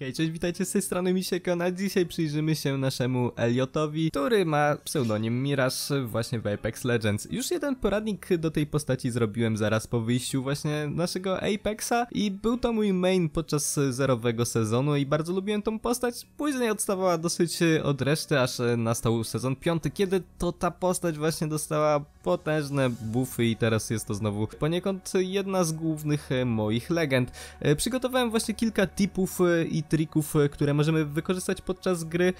Hej, cześć, witajcie z tej strony Misiek, a dzisiaj przyjrzymy się naszemu Eliotowi, który ma pseudonim Mirage właśnie w Apex Legends. Już jeden poradnik do tej postaci zrobiłem zaraz po wyjściu właśnie naszego Apexa i był to mój main podczas zerowego sezonu i bardzo lubiłem tą postać. Później odstawała dosyć od reszty, aż nastał sezon 5, kiedy to ta postać właśnie dostała potężne buffy i teraz jest to znowu poniekąd jedna z głównych moich legend. Przygotowałem właśnie kilka tipów i trików, które możemy wykorzystać podczas gry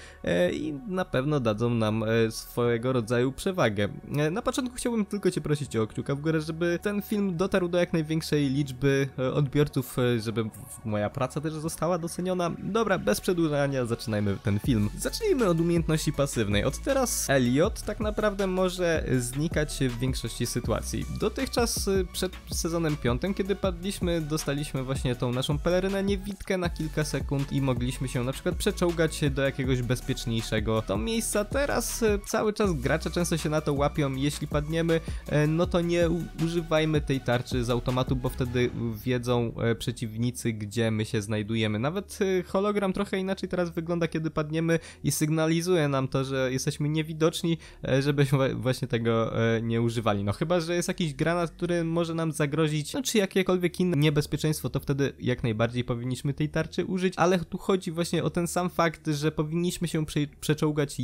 i na pewno dadzą nam swojego rodzaju przewagę. Na początku chciałbym tylko Cię prosić o kciuka w górę, żeby ten film dotarł do jak największej liczby odbiorców, żeby moja praca też została doceniona. Dobra, bez przedłużania zaczynajmy ten film. Zacznijmy od umiejętności pasywnej. Od teraz Eliot tak naprawdę może znikać w większości sytuacji. Dotychczas przed sezonem 5, kiedy padliśmy, dostaliśmy właśnie tą naszą pelerynę niewidkę na kilka sekund i mogliśmy się na przykład przeczołgać do jakiegoś bezpieczniejszego to miejsca. Teraz cały czas gracze często się na to łapią, jeśli padniemy, no to nie używajmy tej tarczy z automatu, bo wtedy wiedzą przeciwnicy, gdzie my się znajdujemy. Nawet hologram trochę inaczej teraz wygląda, kiedy padniemy i sygnalizuje nam to, że jesteśmy niewidoczni, żebyśmy właśnie tego nie używali. No chyba, że jest jakiś granat, który może nam zagrozić, no czy jakiekolwiek inne niebezpieczeństwo, to wtedy jak najbardziej powinniśmy tej tarczy użyć. Ale tu chodzi właśnie o ten sam fakt, że powinniśmy się przeczołgać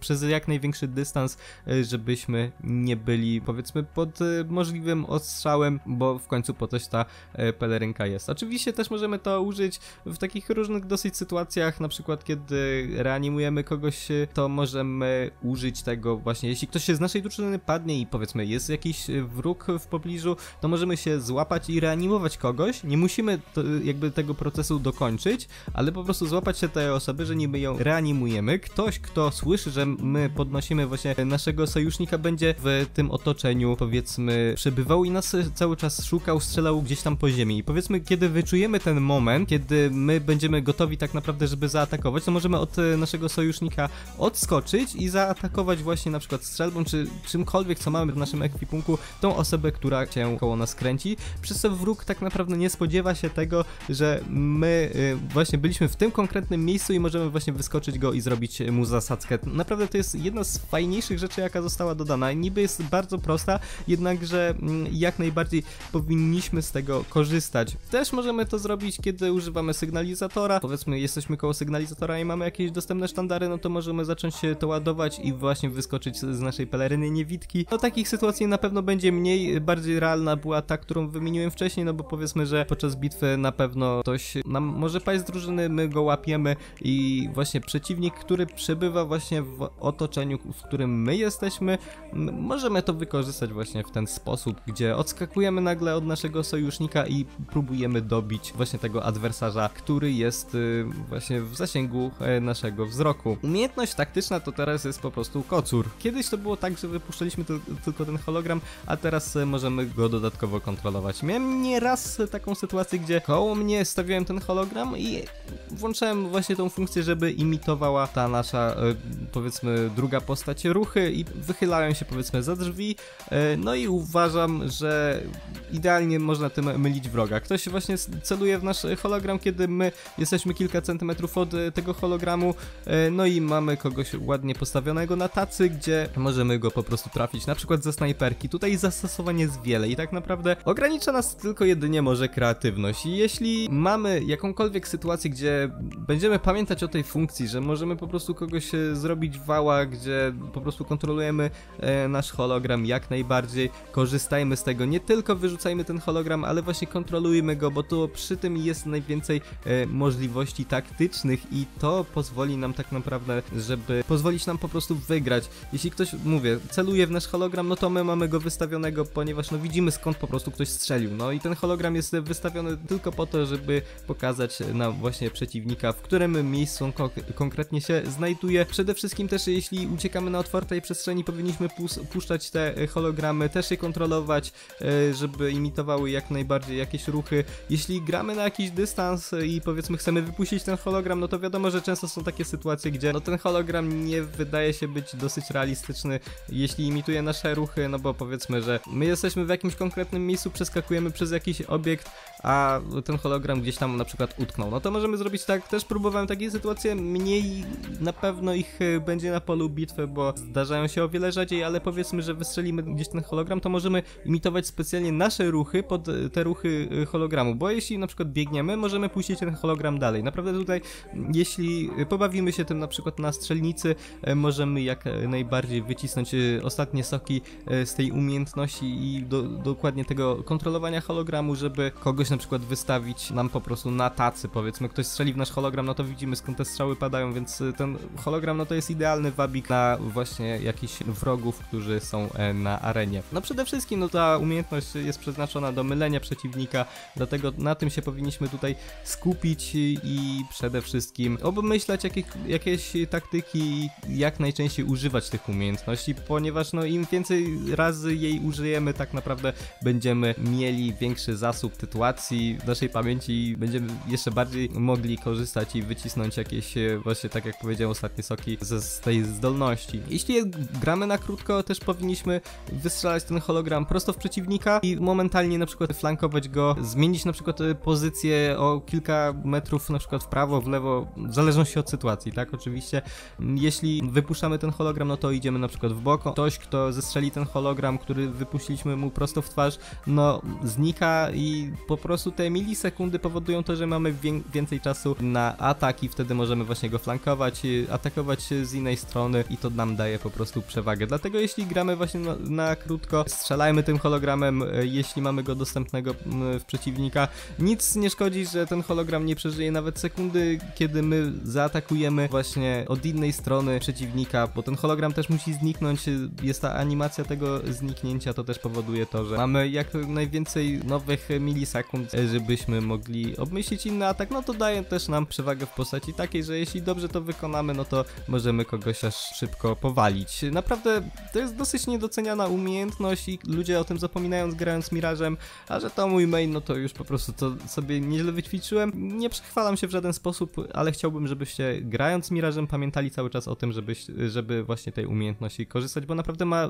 przez jak największy dystans, żebyśmy nie byli, powiedzmy, pod możliwym ostrzałem, bo w końcu po coś ta pelerynka jest. Oczywiście też możemy to użyć w takich różnych dosyć sytuacjach, na przykład kiedy reanimujemy kogoś, to możemy użyć tego właśnie, jeśli ktoś się z naszej drużyny padnie i powiedzmy jest jakiś wróg w pobliżu, to możemy się złapać i reanimować kogoś. Nie musimy jakby tego procesu dokończyć, ale po prostu złapać się tej osoby, że niby ją reanimujemy. Ktoś, kto słyszy, że my podnosimy właśnie naszego sojusznika, będzie w tym otoczeniu, powiedzmy, przebywał i nas cały czas szukał, strzelał gdzieś tam po ziemi. I powiedzmy, kiedy wyczujemy ten moment, kiedy my będziemy gotowi tak naprawdę, żeby zaatakować, to możemy od naszego sojusznika odskoczyć i zaatakować właśnie na przykład strzelbą, czy czymkolwiek, co mamy w naszym ekwipunku, tą osobę, która się koło nas kręci. Przez to wróg tak naprawdę nie spodziewa się tego, że my właśnie byliśmy w tym konkretnym miejscu i możemy właśnie wyskoczyć go i zrobić mu zasadzkę. Naprawdę to jest jedna z fajniejszych rzeczy, jaka została dodana. Niby jest bardzo prosta, jednakże jak najbardziej powinniśmy z tego korzystać. Też możemy to zrobić, kiedy używamy sygnalizatora. Powiedzmy, jesteśmy koło sygnalizatora i mamy jakieś dostępne sztandary, no to możemy zacząć się to ładować i właśnie wyskoczyć z naszej peleryny niewidki. No takich sytuacji na pewno będzie mniej. Bardziej realna była ta, którą wymieniłem wcześniej, no bo powiedzmy, że podczas bitwy na pewno ktoś może paść z drużyny, my go łapiemy i właśnie przeciwnik, który przebywa właśnie w otoczeniu, w którym my jesteśmy, możemy to wykorzystać właśnie w ten sposób, gdzie odskakujemy nagle od naszego sojusznika i próbujemy dobić właśnie tego adwersarza, który jest właśnie w zasięgu naszego wzroku. Umiejętność taktyczna to teraz jest po prostu kocur. Kiedyś to było tak, że wypuszczaliśmy tylko ten hologram, a teraz możemy go dodatkowo kontrolować. Miałem nieraz taką sytuację, gdzie koło mnie stawiałem ten hologram i włączałem właśnie tą funkcję, żeby imitowała ta nasza, powiedzmy, druga postać ruchy i wychylałem się, powiedzmy, za drzwi. No i uważam, że idealnie można tym mylić wroga. Ktoś właśnie celuje w nasz hologram, kiedy my jesteśmy kilka centymetrów od tego hologramu, no i mamy kogoś ładnie postawionego na tacy, gdzie możemy go po prostu trafić, na przykład ze snajperki. Tutaj zastosowanie jest wiele i tak naprawdę ogranicza nas tylko jedynie może kreatywność. I jeśli mamy jakąkolwiek sytuację, gdzie będziemy pamiętać o tej funkcji, że możemy po prostu kogoś zrobić wała, gdzie po prostu kontrolujemy nasz hologram jak najbardziej, korzystajmy z tego, nie tylko wyrzucajmy ten hologram, ale właśnie kontrolujmy go, bo to przy tym jest najwięcej możliwości taktycznych i to pozwoli nam tak naprawdę, żeby pozwolić nam po prostu wygrać. Jeśli ktoś, mówię, celuje w nasz hologram, no to my mamy go wystawionego, ponieważ no widzimy, skąd po prostu ktoś strzelił, no i ten hologram jest wystawiony tylko po to, żeby pokazać nam właśnie przeciwnika, w którym miejscu on konkretnie się znajduje. Przede wszystkim też jeśli uciekamy na otwartej przestrzeni, powinniśmy puszczać te hologramy, też je kontrolować, żeby imitowały jak najbardziej jakieś ruchy. Jeśli gramy na jakiś dystans i powiedzmy chcemy wypuścić ten hologram, no to wiadomo, że często są takie sytuacje, gdzie no ten hologram nie wydaje się być dosyć realistyczny, jeśli imituje nasze ruchy, no bo powiedzmy, że my jesteśmy w jakimś konkretnym miejscu, przeskakujemy przez jakiś obiekt, a ten hologram gdzieś tam na przykład utknął. No to możemy zrobić zrobić tak, też próbowałem takie sytuacje, mniej na pewno ich będzie na polu bitwy, bo zdarzają się o wiele rzadziej, ale powiedzmy, że wystrzelimy gdzieś ten hologram, to możemy imitować specjalnie nasze ruchy pod te ruchy hologramu, bo jeśli na przykład biegniemy, możemy puścić ten hologram dalej. Naprawdę tutaj, jeśli pobawimy się tym na przykład na strzelnicy, możemy jak najbardziej wycisnąć ostatnie soki z tej umiejętności i dokładnie tego kontrolowania hologramu, żeby kogoś na przykład wystawić nam po prostu na tacy, powiedzmy. Ktoś strzeli w nasz hologram, no to widzimy skąd te strzały padają, więc ten hologram no to jest idealny wabik na właśnie jakichś wrogów, którzy są na arenie. No przede wszystkim no ta umiejętność jest przeznaczona do mylenia przeciwnika, dlatego na tym się powinniśmy tutaj skupić i przede wszystkim obmyślać jakieś taktyki, jak najczęściej używać tych umiejętności, ponieważ no im więcej razy jej użyjemy, tak naprawdę będziemy mieli większy zasób sytuacji w naszej pamięci i będziemy jeszcze bardziej mogli korzystać i wycisnąć jakieś właśnie, tak jak powiedziałem, ostatnie soki z tej zdolności. Jeśli gramy na krótko, też powinniśmy wystrzelać ten hologram prosto w przeciwnika i momentalnie na przykład flankować go, zmienić na przykład pozycję o kilka metrów na przykład w prawo, w lewo, w zależności od sytuacji, tak oczywiście. Jeśli wypuszczamy ten hologram, no to idziemy na przykład w bok. Ktoś, kto zestrzeli ten hologram, który wypuściliśmy mu prosto w twarz, no znika i po prostu te milisekundy powodują to, że mamy więcej czasu na atak i wtedy możemy właśnie go flankować, atakować z innej strony i to nam daje po prostu przewagę. Dlatego jeśli gramy właśnie na krótko, strzelajmy tym hologramem, jeśli mamy go dostępnego w przeciwnika. Nic nie szkodzi, że ten hologram nie przeżyje nawet sekundy, kiedy my zaatakujemy właśnie od innej strony przeciwnika, bo ten hologram też musi zniknąć, jest ta animacja tego zniknięcia, to też powoduje to, że mamy jak najwięcej nowych milisekund, żebyśmy mogli obmyślić inny atak, no to daje też nam przewagę w postaci takiej, że jeśli dobrze to wykonamy, no to możemy kogoś aż szybko powalić. Naprawdę to jest dosyć niedoceniana umiejętność i ludzie o tym zapominają grając Mirażem, a że to mój main, no to już po prostu to sobie nieźle wyćwiczyłem. Nie przechwalam się w żaden sposób, ale chciałbym, żebyście grając Mirażem pamiętali cały czas o tym, żeby właśnie tej umiejętności korzystać, bo naprawdę ma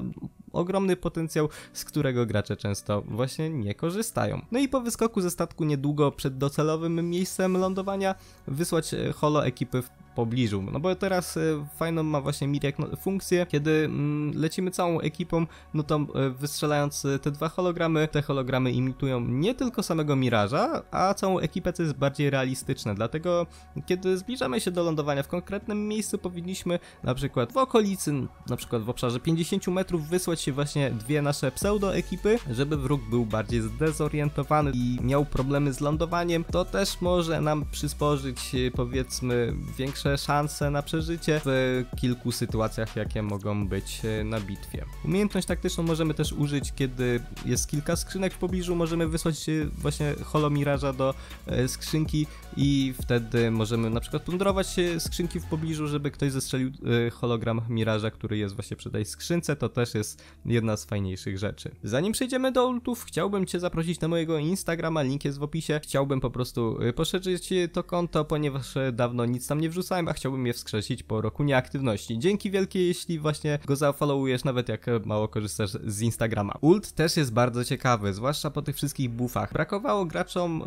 ogromny potencjał, z którego gracze często właśnie nie korzystają. No i po wyskoku ze statku niedługo przed docelowym miejscem lądowania wysłać holo ekipy w pobliżu, no bo teraz fajną ma właśnie Miriak funkcję, kiedy lecimy całą ekipą, no to wystrzelając te dwa hologramy, te hologramy imitują nie tylko samego Miraża, a całą ekipę, co jest bardziej realistyczne, dlatego kiedy zbliżamy się do lądowania w konkretnym miejscu, powinniśmy na przykład w okolicy, na przykład w obszarze 50 metrów wysłać się właśnie dwie nasze pseudo ekipy, żeby wróg był bardziej zdezorientowany i miał problemy z lądowaniem, to też może nam przysporzyć, powiedzmy, większe szanse na przeżycie w kilku sytuacjach, jakie mogą być na bitwie. Umiejętność taktyczną możemy też użyć, kiedy jest kilka skrzynek w pobliżu, możemy wysłać właśnie holo Miraża do skrzynki i wtedy możemy na przykład plądrować skrzynki w pobliżu, żeby ktoś zestrzelił hologram Miraża, który jest właśnie przy tej skrzynce, to też jest jedna z fajniejszych rzeczy. Zanim przejdziemy do ultów, chciałbym Cię zaprosić na mojego Instagrama, link jest w opisie. Chciałbym po prostu poszerzyć to konto, ponieważ dawno nic tam nie wrzucałem, a chciałbym je wskrzesić po roku nieaktywności. Dzięki wielkie, jeśli właśnie go zafollowujesz, nawet jak mało korzystasz z Instagrama. Ult też jest bardzo ciekawy, zwłaszcza po tych wszystkich buffach. Brakowało graczom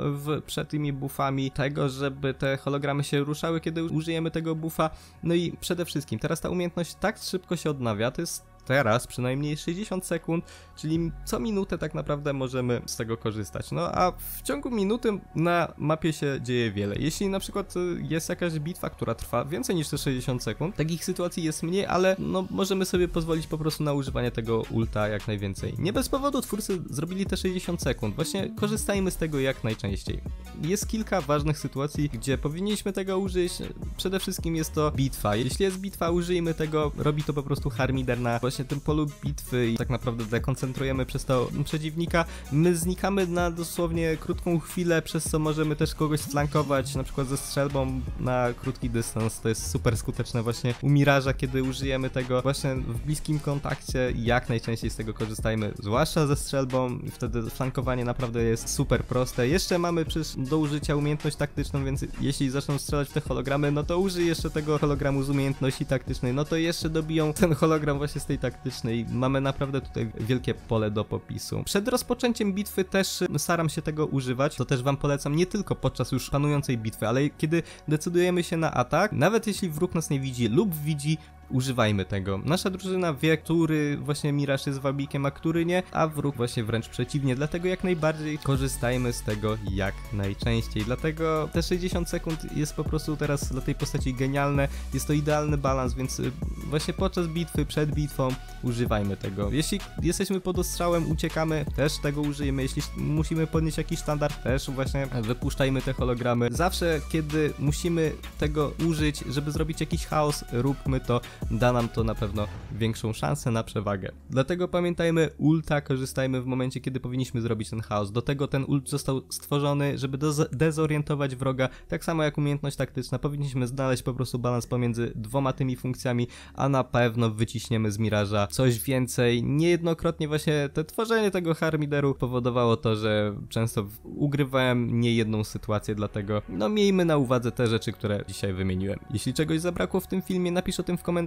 przed tymi buffami tego, żeby te hologramy się ruszały, kiedy użyjemy tego buffa. No i przede wszystkim teraz ta umiejętność tak szybko się odnawia, to jest teraz przynajmniej 60 sekund, czyli co minutę tak naprawdę możemy z tego korzystać. No a w ciągu minuty na mapie się dzieje wiele. Jeśli na przykład jest jakaś bitwa, która trwa więcej niż te 60 sekund, takich sytuacji jest mniej, ale no możemy sobie pozwolić po prostu na używanie tego ulta jak najwięcej. Nie bez powodu twórcy zrobili te 60 sekund, właśnie korzystajmy z tego jak najczęściej. Jest kilka ważnych sytuacji, gdzie powinniśmy tego użyć. Przede wszystkim jest to bitwa. Jeśli jest bitwa, użyjmy tego, robi to po prostu harmider na tym polu bitwy i tak naprawdę dekoncentrujemy przez to przeciwnika. My znikamy na dosłownie krótką chwilę, przez co możemy też kogoś flankować, na przykład ze strzelbą na krótki dystans. To jest super skuteczne właśnie u Miraża, kiedy użyjemy tego właśnie w bliskim kontakcie. Jak najczęściej z tego korzystajmy, zwłaszcza ze strzelbą, wtedy flankowanie naprawdę jest super proste. Jeszcze mamy przecież do użycia umiejętność taktyczną, więc jeśli zaczną strzelać te hologramy, no to użyj jeszcze tego hologramu z umiejętności taktycznej, no to jeszcze dobiją ten hologram właśnie z tej taktycznej. Mamy naprawdę tutaj wielkie pole do popisu. Przed rozpoczęciem bitwy też staram się tego używać, to też wam polecam, nie tylko podczas już panującej bitwy, ale kiedy decydujemy się na atak, nawet jeśli wróg nas nie widzi lub widzi, używajmy tego. Nasza drużyna wie, który właśnie Mirage jest wabikiem, a który nie, a wróg właśnie wręcz przeciwnie, dlatego jak najbardziej korzystajmy z tego jak najczęściej. Dlatego te 60 sekund jest po prostu teraz dla tej postaci genialne, jest to idealny balans, więc właśnie podczas bitwy, przed bitwą używajmy tego. Jeśli jesteśmy pod ostrzałem, uciekamy, też tego użyjemy. Jeśli musimy podnieść jakiś standard, też właśnie wypuszczajmy te hologramy. Zawsze, kiedy musimy tego użyć, żeby zrobić jakiś chaos, róbmy to. Da nam to na pewno większą szansę na przewagę. Dlatego pamiętajmy, ulta korzystajmy w momencie, kiedy powinniśmy zrobić ten chaos. Do tego ten ult został stworzony, żeby dezorientować wroga. Tak samo jak umiejętność taktyczna, powinniśmy znaleźć po prostu balans pomiędzy dwoma tymi funkcjami, a na pewno wyciśniemy z Miraża coś więcej. Niejednokrotnie właśnie to tworzenie tego harmideru powodowało to, że często ugrywałem niejedną sytuację, dlatego no miejmy na uwadze te rzeczy, które dzisiaj wymieniłem. Jeśli czegoś zabrakło w tym filmie, napisz o tym w komentarzu,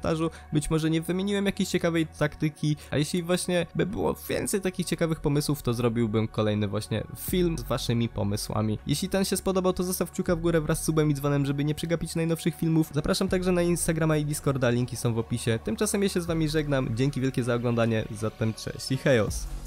być może nie wymieniłem jakiejś ciekawej taktyki, a jeśli właśnie by było więcej takich ciekawych pomysłów, to zrobiłbym kolejny właśnie film z waszymi pomysłami. Jeśli ten się spodobał, to zostaw kciuka w górę wraz z subem i dzwonem, żeby nie przegapić najnowszych filmów. Zapraszam także na Instagrama i Discorda, linki są w opisie. Tymczasem ja się z wami żegnam, dzięki wielkie za oglądanie, zatem cześć i chaos!